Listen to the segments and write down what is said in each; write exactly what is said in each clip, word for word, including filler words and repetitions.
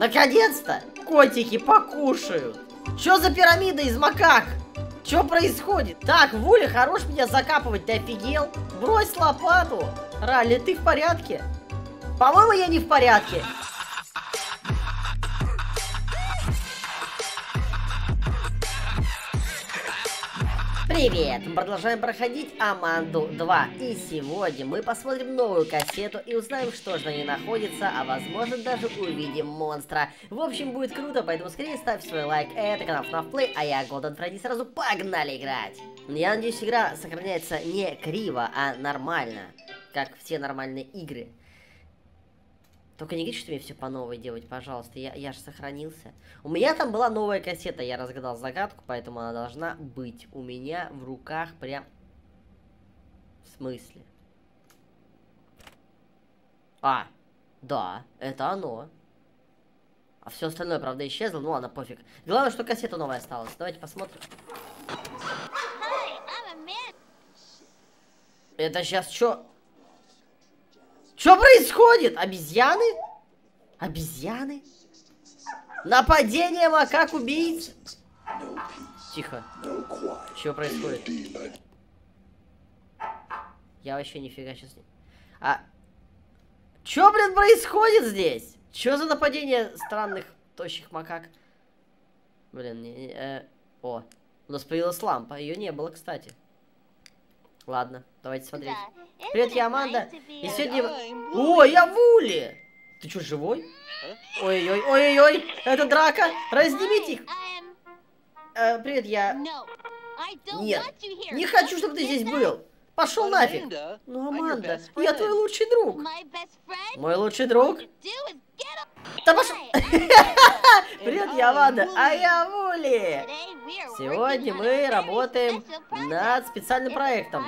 Наконец-то котики покушают. Чё за пирамида из макак? Чё происходит? Так, Вуля, хорош меня закапывать, ты офигел? Брось лопату. Ралли, ты в порядке? По-моему, я не в порядке. Привет! Мы продолжаем проходить Аманду два. И сегодня мы посмотрим новую кассету и узнаем, что же на ней находится, а возможно даже увидим монстра. В общем, будет круто, поэтому скорее ставь свой лайк. Это канал эф наф Play, а я Голден Фрэйди, сразу погнали играть! Я надеюсь, игра сохраняется не криво, а нормально, как все нормальные игры. Только не говори, что мне все по новой делать, пожалуйста, я, я же сохранился. У меня там была новая кассета, я разгадал загадку, поэтому она должна быть у меня в руках прям... В смысле? А, да, это оно. А все остальное, правда, исчезло, ну ладно, пофиг. Главное, что кассета новая осталась, давайте посмотрим. Это сейчас что? Что происходит? Обезьяны? Обезьяны? Нападение макак убийц? Тихо. Что происходит? Я вообще нифига сейчас не... А... Что, блин, происходит здесь? Что за нападение странных тощих макак? Блин, не... не э... О, у нас появилась лампа. Ее не было, кстати. Ладно, давайте смотреть. Да. Привет, я Аманда. И сегодня... О, я Вули! Ты что, живой? Ой-ой, ой-ой-ой! Это драка! Разнимите их! Э, привет, я... Нет, не хочу, чтобы ты здесь был! Пошел нафиг! Ну, Аманда, я твой лучший друг! Мой лучший друг? Да пошел... Привет, я Аманда, а я Мули. Сегодня мы работаем над специальным проектом.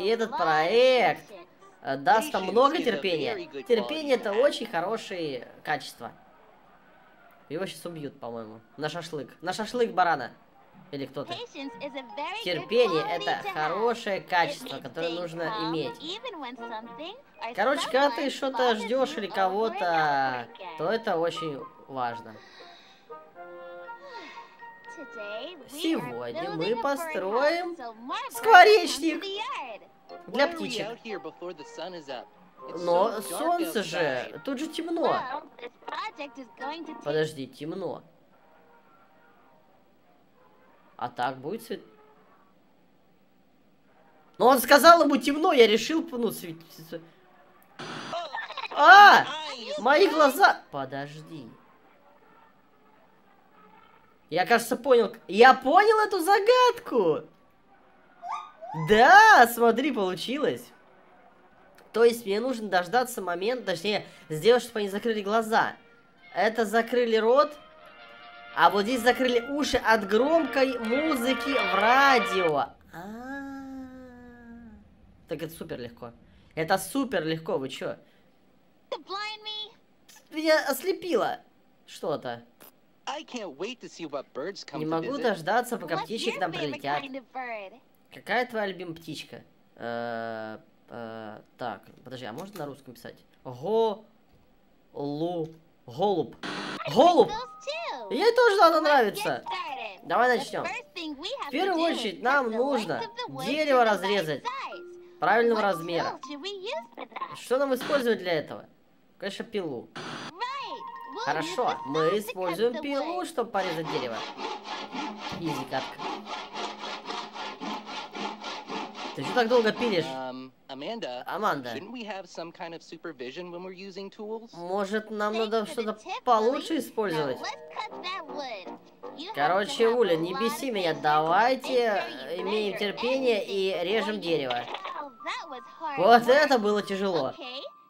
И этот проект даст нам много терпения. Терпение — это очень хорошие качества. Его сейчас убьют, по-моему. На шашлык. На шашлык барана. Или кто-то. Терпение — это хорошее качество, которое нужно иметь. Короче, когда ты что-то ждешь или кого-то, то это очень важно. Сегодня мы построим скворечник для птичек. Но солнце же, тут же темно. Подожди, темно. А так будет свет... Но он сказал, ему темно, я решил, ну, светиться. А! Мои глаза... Подожди. Я, кажется, понял... Я понял эту загадку! Да, смотри, получилось. То есть мне нужно дождаться момента, точнее, сделать, чтобы они закрыли глаза. Это закрыли рот... А вот здесь закрыли уши от громкой музыки в радио. А-а-а. Так это супер легко. Это супер легко, вы чё? Меня ослепило что-то. Не могу дождаться, пока птички к нам прилетят. Какая твоя любимая птичка? Так, подожди, а можно на русском писать? Го-лу... Голубь. Голубь! Ей тоже надо нравится. Давай начнем. В первую очередь нам нужно дерево разрезать правильного размера. Что нам использовать для этого? Конечно, пилу. Хорошо, мы используем пилу, чтобы порезать дерево. Изи катка. Ты что так долго пилишь? Аманда, может, нам надо что-то получше использовать? Короче, Уля, не беси меня, давайте имеем терпение и режем дерево. Вот это было тяжело.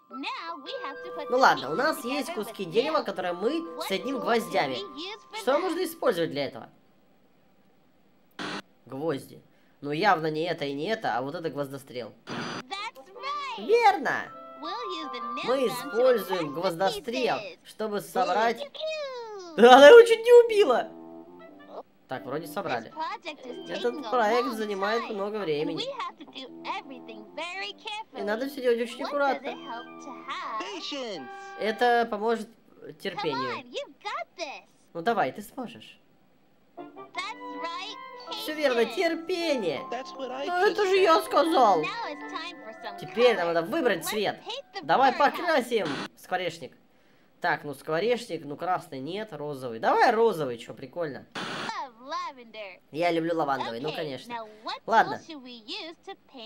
Ну ладно, у нас есть куски дерева, которые мы соединим гвоздями. Что нужно использовать для этого? Гвозди. Ну явно не это и не это, а вот это гвоздострел. Верно! Мы используем гвоздострел, чтобы собрать... Она его чуть не убила! Так, вроде собрали. Этот проект занимает много времени. И надо все делать очень аккуратно. Это поможет терпению. Ну давай, ты сможешь. Все верно, терпение. Но это же я сказал. Теперь нам надо выбрать цвет. Давай покрасим скворечник. Так, ну скворечник, ну красный нет, розовый. Давай розовый, что прикольно. Я люблю лавандовый, ну конечно. Ладно.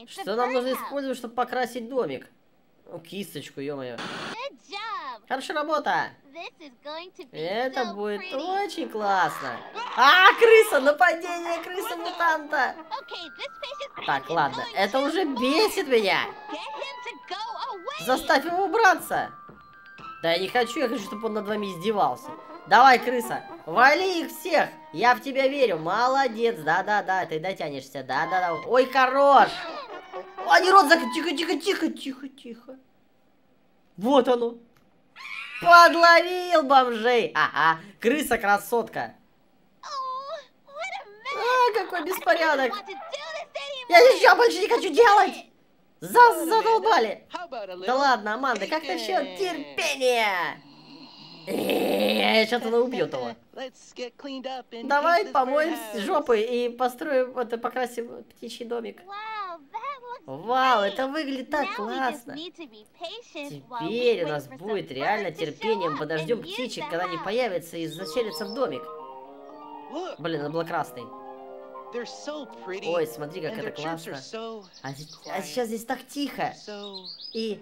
Что нам нужно использовать, чтобы покрасить домик? Ну, кисточку, ё-моё. Хорошая работа. Это будет очень классно. А, крыса, нападение крысы-мутанта. Так, ладно, это уже бесит меня. Заставь его убраться. Да я не хочу, я хочу, чтобы он над вами издевался. Давай, крыса, вали их всех. Я в тебя верю, молодец. Да-да-да, ты дотянешься, да-да-да. Ой, хорош. Они рот закрыли, тихо-тихо-тихо-тихо-тихо. Вот оно. Подловил бомжей. Ага, крыса-красотка. А, какой беспорядок. Я еще больше не хочу делать. Задолбали. Да ладно, Аманда, как насчет терпения? Я что-то наубью того. Давай помоем жопы и построим, это, покрасим птичий домик. Вау, это выглядит так классно. Теперь у нас будет реально терпением. Подождем птичек, когда они появятся и заселятся в домик. Блин, она была красной. Ой, смотри, как это классно. А, а сейчас здесь так тихо. И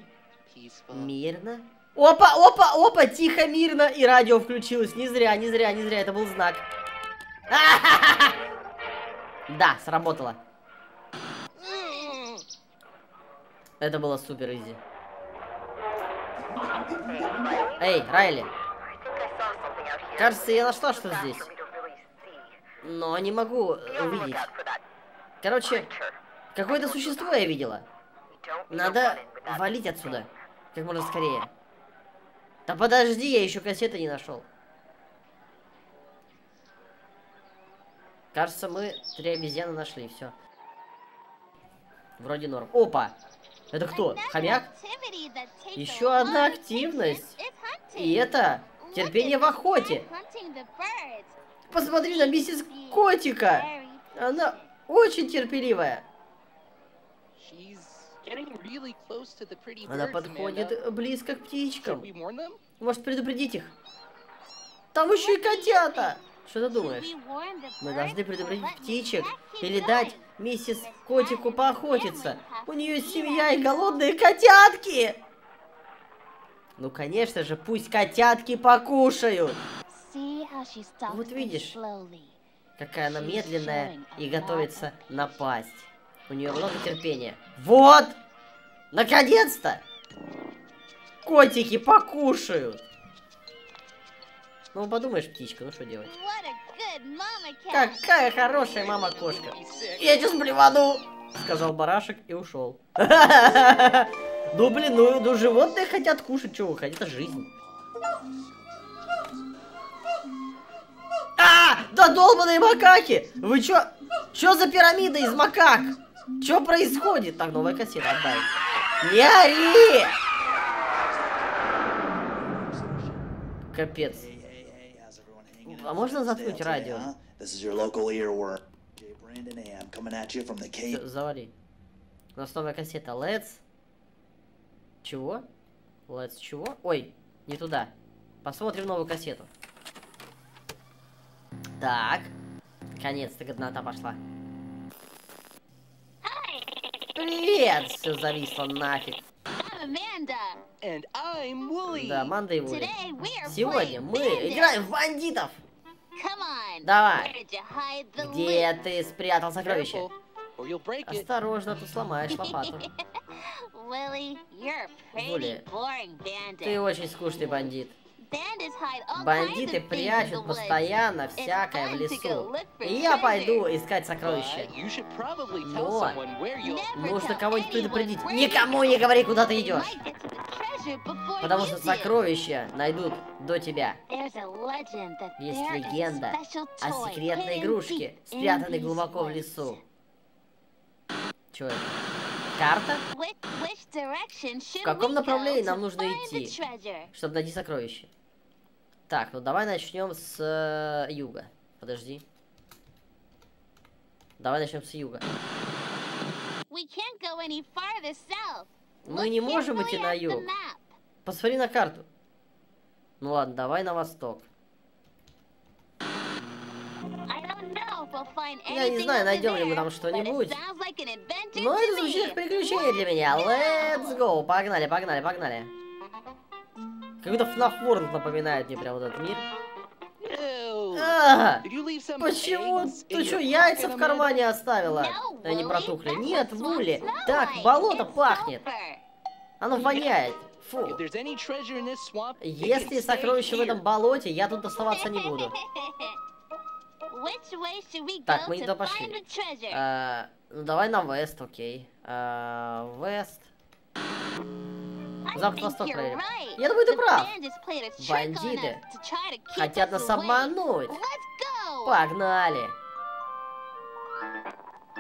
мирно. Опа, опа, опа, тихо, мирно. И радио включилось. Не зря, не зря, не зря. Это был знак. Да, сработало. Это было супер изи. Эй, Райли. Кажется, я нашла что-то здесь. Но не могу увидеть. Короче, какое-то существо я видела. Надо валить отсюда. Как можно скорее. Да подожди, я еще кассеты не нашел. Кажется, мы три обезьяны нашли, все. Вроде норм. Опа! Это кто? Хомяк? Еще одна активность. И это терпение в охоте. Посмотри на миссис Котика. Она очень терпеливая. Она подходит близко к птичкам. Может, предупредить их? Там еще и котята. Что ты думаешь? Мы должны предупредить птичек или дать миссис Котику поохотиться. У нее семья и голодные котятки. Ну, конечно же, пусть котятки покушают. Вот видишь, какая она медленная и готовится напасть. У нее много терпения. Вот! Наконец-то! Котики покушают! Ну, подумаешь, птичка, ну что делать? Какая хорошая мама-кошка! Я сейчас блевану! Сказал барашек и ушел. Ну, блин, ну животные хотят кушать, чего выходит, это жизнь. А, да долбаные макаки! Вы чё? Чё за пирамида из макак? Чё происходит? Так, новая кассета, отдай. Не ори! Капец. А можно заткнуть радио? Всё, завали. У нас новая кассета. Let's... Чего? Let's чего? Ой, не туда. Посмотрим новую кассету. Так. Наконец-то годнота пошла. Привет! Все зависло нафиг. Да, Аманда и Вуля. Сегодня мы играем в бандитов. Давай. Где ты спрятал сокровище? Осторожно, ты сломаешь лопату. Вуля, ты очень скучный бандит. Бандиты прячут постоянно всякое в лесу. И я пойду искать сокровища. Но нужно кого-нибудь предупредить. Никому не говори, куда ты идешь. Потому что сокровища найдут до тебя. Есть легенда о секретной игрушке, спрятанной глубоко в лесу. Чё это? Карта? В каком направлении нам нужно идти, чтобы найти сокровище? Так, ну давай начнем с э, юга. Подожди. Давай начнем с юга. Мы не можем идти на юг. Посмотри на карту. Ну ладно, давай на восток. Я не знаю, найдем ли мы там что-нибудь. Но это звучит как приключение для меня. Let's go. Погнали, погнали, погнали. Какой-то эф эн эй эф World напоминает мне прям вот этот мир. А, почему? Ты что, яйца в кармане оставила? Они протухли. Нет, Вули. Так, болото пахнет. Оно воняет. Фу. Если сокровище в этом болоте, я тут оставаться не буду. Так, мы не туда пошли. А, ну давай на вест, окей. А, вест. Запад-восток проверим. Я думаю, ты прав. Бандиты хотят нас обмануть. Погнали.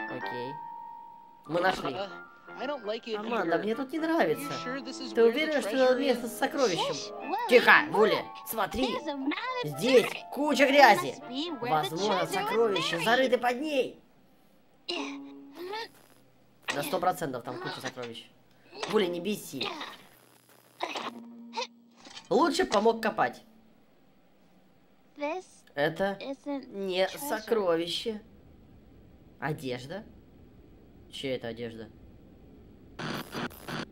Окей. Мы нашли. Аманда, мне тут не нравится. Ты уверена, что это место с сокровищем? Тихо, Мули, смотри. Здесь куча грязи. Возможно, сокровища зарыты под ней. На сто процентов там куча сокровищ. Мули, не беси. Лучше помог копать. Это не сокровище. Одежда? Чья это одежда?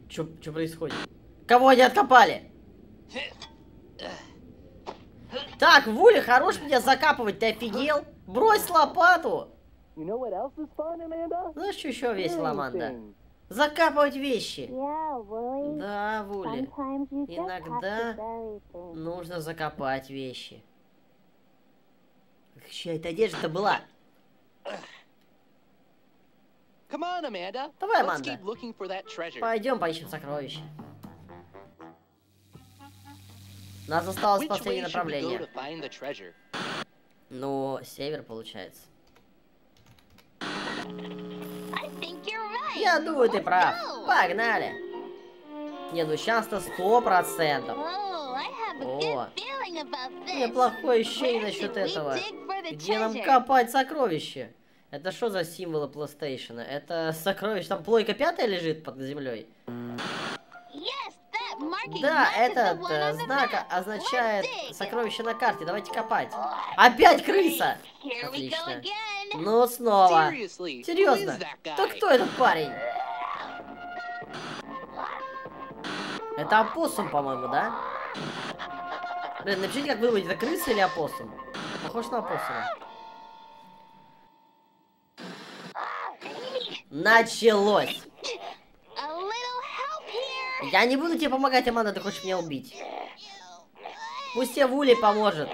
Чё, чё происходит? Кого они откопали? Так, Вуля, хорош меня закапывать, ты офигел? Брось лопату! Знаешь, что еще весело, Аманда? Закапывать вещи! Да, Вуля, иногда нужно закопать вещи. Чья эта одежда-то была? Давай, Аманда, пойдем поищем сокровища. Нас осталось последнее направление. Ну, север получается. Я думаю, ты прав. Погнали. Не, ну сейчас-то сто процентов. О, неплохое ощущение насчет этого. Где нам копать сокровища? Это что за символы PlayStation? Это сокровище, там плойка пятая лежит под землей. Yes, да, этот э, знак означает сокровище на карте. Давайте копать. Опять крыса! Отлично. Ну снова. Серьезно? То кто этот парень? Это опоссум, по-моему, да? Блин, напишите, как вы думаете, это крыса или опоссум? Похож на опоссума. Началось! Я не буду тебе помогать, Аманда, ты хочешь меня убить. Пусть тебе Вули поможет.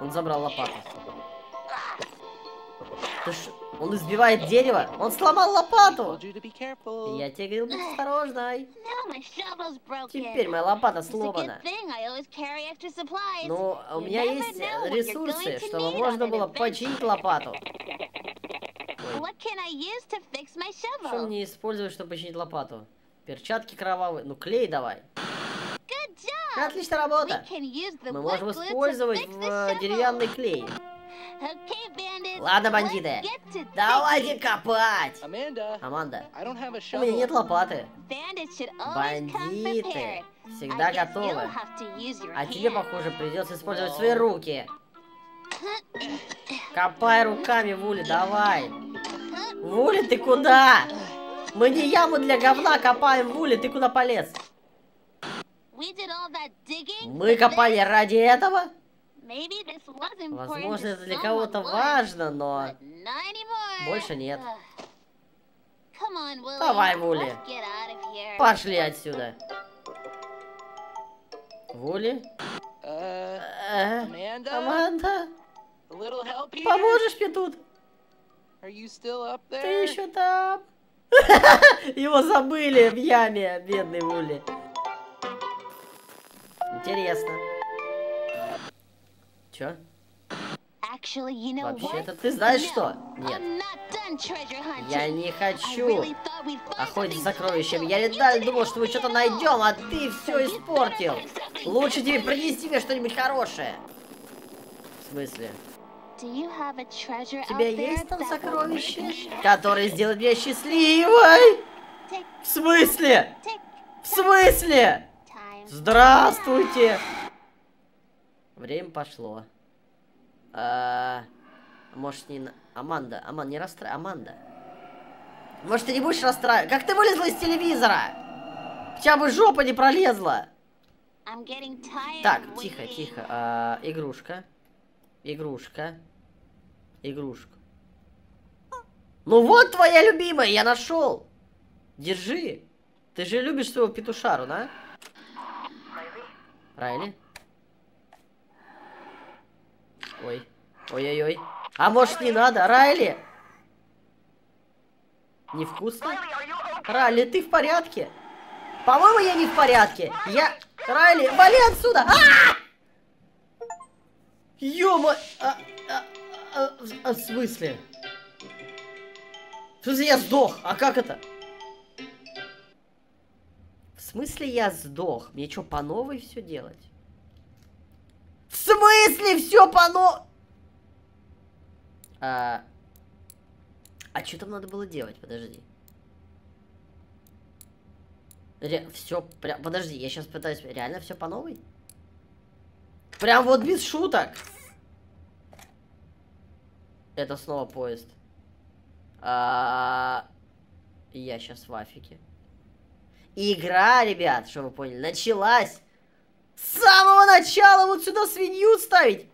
Он забрал лопату. Ты ш... Он избивает дерево? Он сломал лопату! Я тебе говорил, будь осторожной. Теперь моя лопата сломана. Но у меня есть ресурсы, чтобы можно было починить лопату. Что мне использовать, чтобы починить лопату? Перчатки кровавые. Ну, клей давай. Отличная работа. Мы можем использовать в деревянный клей. Ладно, бандиты, давайте копать. Аманда, у меня нет лопаты. Бандиты всегда готовы. А тебе, похоже, придется использовать свои руки. Копай руками, Вули, давай. Вули, ты куда? Мы не яму для говна копаем, Вули, ты куда полез? Мы копали ради этого? Возможно, это для кого-то важно, но больше нет. Давай, Вули. Пошли отсюда. Вули? Аманда? Поможешь мне тут? Ты еще там? Его забыли в яме, бедный Вули. Интересно. Чё? Вообще-то ты знаешь что? Нет. Я не хочу охотиться за сокровищем. Я реально думал, что мы что-то найдем, а ты все испортил. Лучше тебе принести мне что-нибудь хорошее. В смысле? У тебя есть там сокровище, которое сделает меня счастливой? В смысле? В смысле? Здравствуйте! Время пошло. А, может не... Аманда, Аманда, не расстра... Аманда. Может ты не будешь расстраивать? Как ты вылезла из телевизора? Хотя бы жопа не пролезла. Так, тихо, тихо. А, игрушка. Игрушка. Игрушка. Ну вот твоя любимая, я нашел. Держи. Ты же любишь своего петушару, да? Райли? Ой. Ой-ой-ой. А может не надо? Райли? Невкусно? Райли, ты в порядке? По-моему, я не в порядке. Я... Райли, вали отсюда! А-а-а! Ё-мо... А, а, а, а, в смысле? В смысле я сдох? А как это? В смысле я сдох? Мне что, по новой все делать? В смысле все по новой? А, а что там надо было делать? Подожди. Ре... Все прям... Подожди, я сейчас пытаюсь... Реально все по новой? Прям вот без шуток. Это снова поезд. А... Я сейчас в афике. Игра, ребят, что вы поняли, началась. С самого начала вот сюда свинью ставить.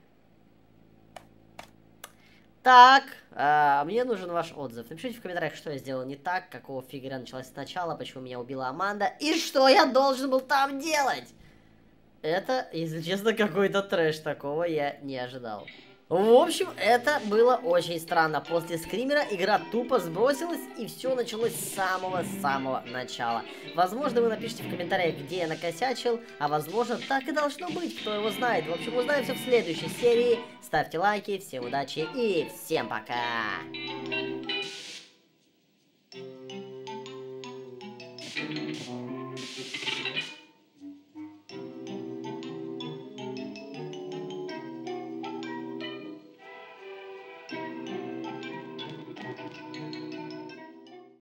Так, а, мне нужен ваш отзыв. Напишите в комментариях, что я сделал не так, какого фига игра началась сначала, почему меня убила Аманда и что я должен был там делать. Это, если честно, какой-то трэш, такого я не ожидал. В общем, это было очень странно. После скримера игра тупо сбросилась, и все началось с самого-самого начала. Возможно, вы напишите в комментариях, где я накосячил, а возможно, так и должно быть, кто его знает. В общем, узнаем все в следующей серии. Ставьте лайки, всем удачи и всем пока!